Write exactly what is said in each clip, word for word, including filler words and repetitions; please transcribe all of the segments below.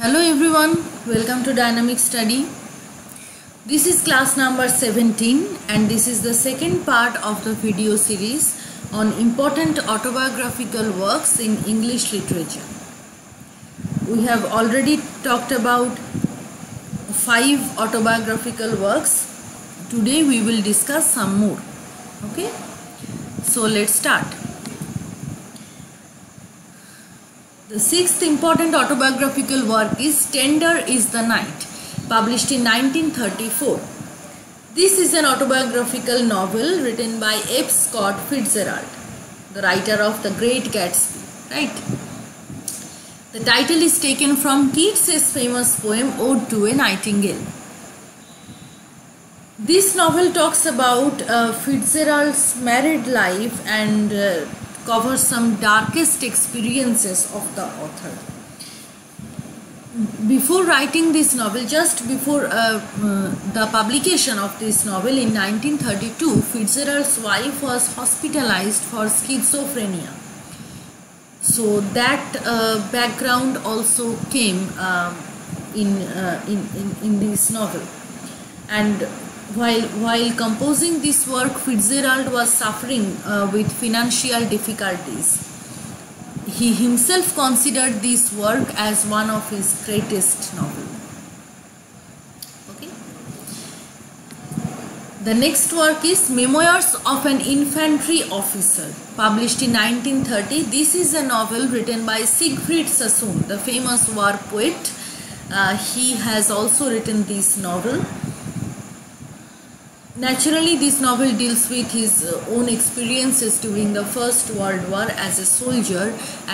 Hello everyone, welcome to Dynamic Study. This is class number seventeen and this is the second part of the video series on important autobiographical works in English literature. We have already talked about five autobiographical works. Today we will discuss some more. Okay? So let's start. The sixth important autobiographical work is Tender Is the Night, published in nineteen thirty-four. This is an autobiographical novel written by F. Scott Fitzgerald, the writer of The Great Gatsby, right? The title is taken from Keats's famous poem Ode to a Nightingale. This novel talks about uh, Fitzgerald's married life and uh, covers some darkest experiences of the author. Before writing this novel, just before uh, uh, the publication of this novel in nineteen thirty-two, Fitzgerald's wife was hospitalized for schizophrenia. So that uh, background also came uh, in, uh, in in in this novel. And While, while composing this work, Fitzgerald was suffering uh, with financial difficulties. He himself considered this work as one of his greatest novels. Okay. The next work is Memoirs of an Infantry Officer, published in nineteen thirty. This is a novel written by Siegfried Sassoon, the famous war poet. Uh, he has also written this novel. Naturally, this novel deals with his own experiences during the First World War as a soldier,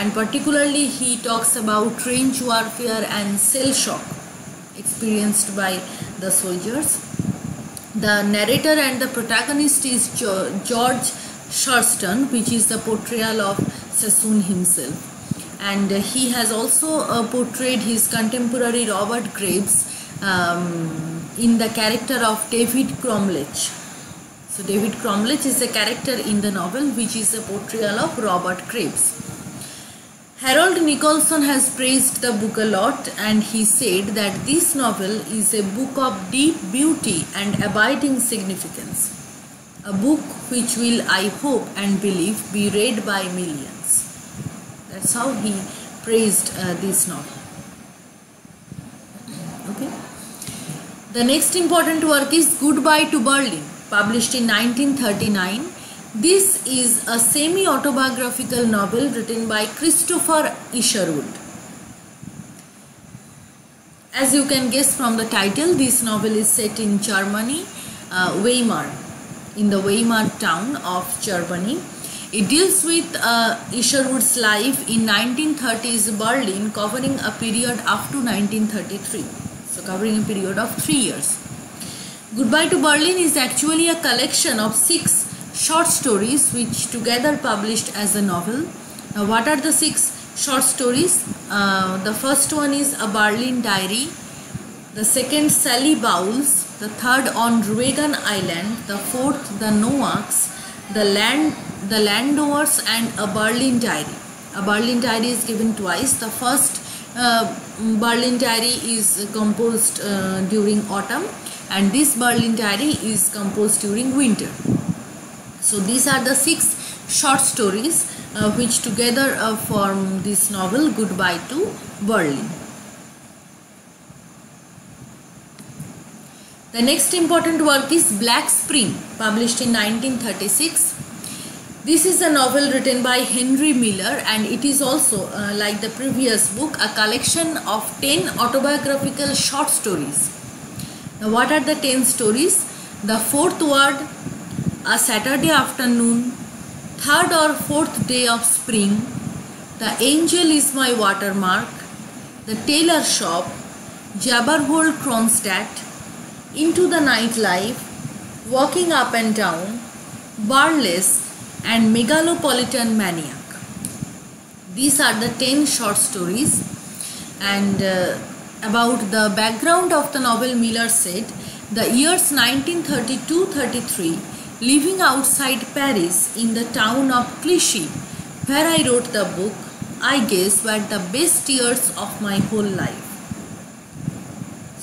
and particularly he talks about trench warfare and shell shock experienced by the soldiers. The narrator and the protagonist is George Sharston, which is the portrayal of Sassoon himself. And he has also uh, portrayed his contemporary Robert Graves um, in the character of David Cromlech. So David Cromlech is a character in the novel which is a portrayal of Robert Graves. Herold Nicolson has praised the book a lot, and he said that this novel is a book of deep beauty and abiding significance. A book which will, I hope and believe, be read by millions. That's how he praised uh, this novel. The next important work is Goodbye to Berlin, published in nineteen thirty-nine. This is a semi-autobiographical novel written by Christopher Isherwood. As you can guess from the title, this novel is set in Germany, uh, Weimar, in the Weimar town of Germany. It deals with uh, Isherwood's life in nineteen thirties Berlin, covering a period up to nineteen thirty-three. So covering a period of three years. Goodbye to Berlin is actually a collection of six short stories which together published as a novel. Now what are the six short stories? Uh, the first one is A Berlin Diary, the second Sally Bowles, the third On Rügen Island, the fourth The Noakes, the land, the Landowners, and A Berlin Diary. A Berlin Diary is given twice. The first Uh, Berlin Diary is composed uh, during autumn, and this Berlin Diary is composed during winter. So these are the six short stories uh, which together uh, form this novel Goodbye to Berlin. The next important work is Black Spring, published in nineteen thirty-six. This is a novel written by Henry Miller, and it is also, uh, like the previous book, a collection of ten autobiographical short stories. Now what are the ten stories? The Fourth Word, A Saturday Afternoon, Third or Fourth Day of Spring, The Angel is My Watermark, The Tailor Shop, Jabberwohl Kronstadt, Into the Nightlife, Walking Up and Down, Barless, and Megalopolitan Maniac. These are the ten short stories. And uh, about the background of the novel, Miller said, the years nineteen thirty-two thirty-three, living outside Paris in the town of Clichy, where I wrote the book, I guess were the best years of my whole life.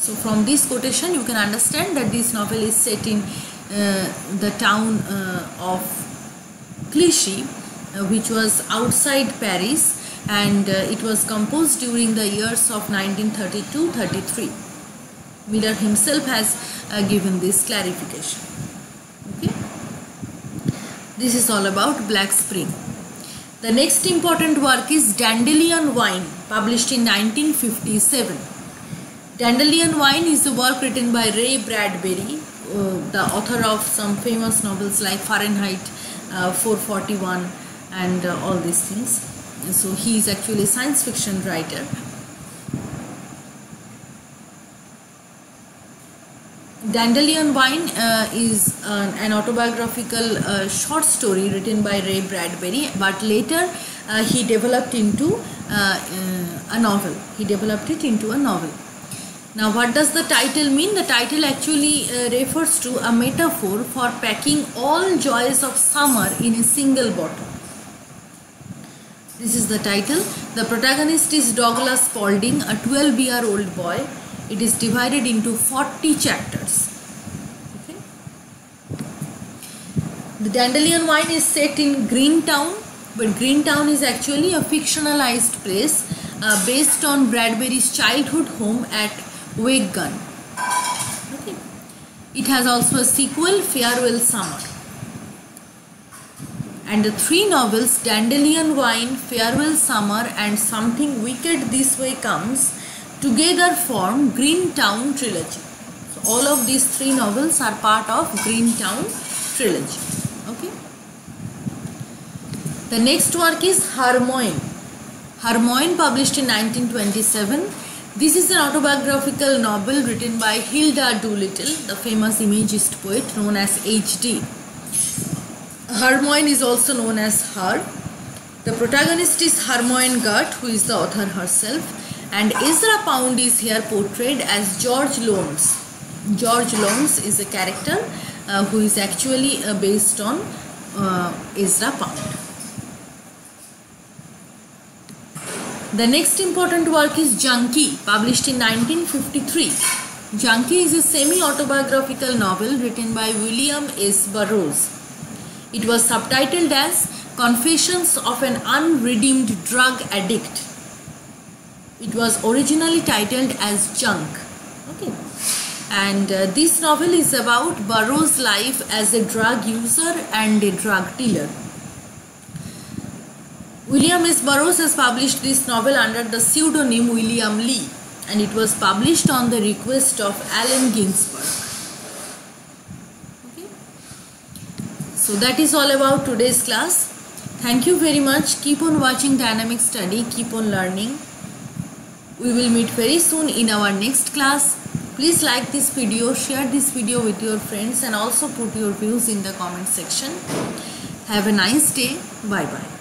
So from this quotation you can understand that this novel is set in uh, the town uh, of Clichy, uh, which was outside Paris, and uh, it was composed during the years of nineteen thirty-two thirty-three. Miller himself has uh, given this clarification. Okay, this is all about Black Spring. The next important work is Dandelion Wine, published in nineteen fifty-seven. Dandelion Wine is a work written by Ray Bradbury, uh, the author of some famous novels like Fahrenheit uh, four forty-one and uh, all these things. And so he is actually a science fiction writer. Dandelion Wine uh, is uh, an autobiographical uh, short story written by Ray Bradbury, but later uh, he developed into uh, uh, a novel. He developed it into a novel. Now, what does the title mean? The title actually uh, refers to a metaphor for packing all joys of summer in a single bottle. This is the title. The protagonist is Douglas Spaulding, a twelve-year-old boy. It is divided into forty chapters. Okay. The Dandelion Wine is set in Greentown, but Greentown is actually a fictionalized place uh, based on Bradbury's childhood home at Wicked. Okay. It has also a sequel, Farewell Summer. And the three novels, Dandelion Wine, Farewell Summer, and Something Wicked This Way Comes, together form Green Town Trilogy. So all of these three novels are part of Green Town Trilogy. Okay. The next work is Harmoine. Harmoine, published in nineteen twenty-seven. This is an autobiographical novel written by Hilda Doolittle, the famous Imagist poet known as H D Harmoine is also known as Har. The protagonist is Harmoine Gart, who is the author herself. And Ezra Pound is here portrayed as George Lowndes. George Lowndes is a character uh, who is actually uh, based on uh, Ezra Pound. The next important work is Junkie, published in nineteen fifty-three. Junkie is a semi-autobiographical novel written by William S. Burroughs. It was subtitled as Confessions of an Unredeemed Drug Addict. It was originally titled as Junk. Okay. And uh, this novel is about Burroughs' life as a drug user and a drug dealer. William S. Burroughs has published this novel under the pseudonym William Lee, and it was published on the request of Allen Ginsberg. Okay. So that is all about today's class. Thank you very much. Keep on watching Dynamic Study. Keep on learning. We will meet very soon in our next class. Please like this video, share this video with your friends, and also put your views in the comment section. Have a nice day. Bye bye.